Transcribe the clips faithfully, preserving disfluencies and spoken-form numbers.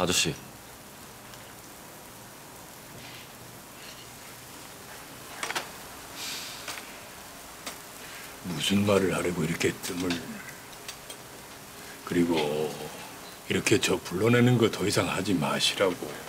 아저씨. 무슨 말을 하려고 이렇게 뜸을. 그리고 이렇게 저 불러내는 거 더 이상 하지 마시라고.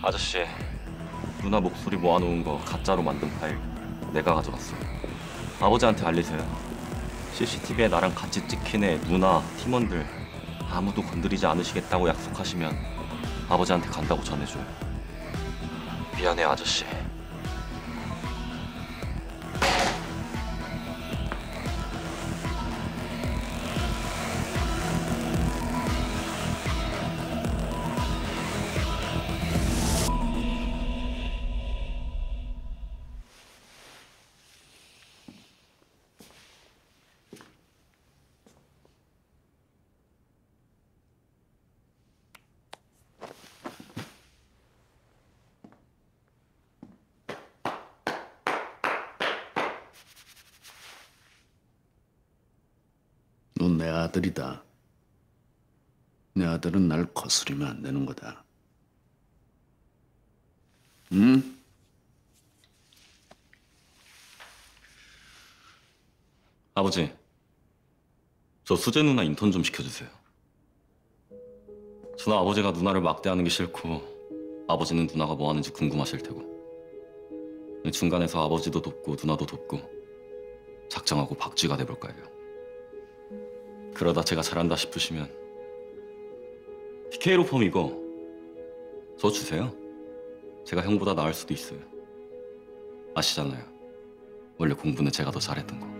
아저씨, 누나 목소리 모아놓은 거 가짜로 만든 파일 내가 가져갔어요. 아버지한테 알리세요. 씨씨티비에 나랑 같이 찍힌 애, 누나, 팀원들 아무도 건드리지 않으시겠다고 약속하시면 아버지한테 간다고 전해줘요. 미안해, 아저씨. 넌 내 아들이다. 내 아들은 날 거스르면 안 되는 거다. 응? 아버지, 저 수재 누나 인턴 좀 시켜주세요. 저는 아버지가 누나를 막대하는 게 싫고 아버지는 누나가 뭐 하는지 궁금하실 테고 중간에서 아버지도 돕고 누나도 돕고 작정하고 박쥐가 돼볼까요? 그러다 제가 잘한다 싶으시면 티케이로펌 이거 저 주세요. 제가 형보다 나을 수도 있어요. 아시잖아요. 원래 공부는 제가 더 잘했던 거.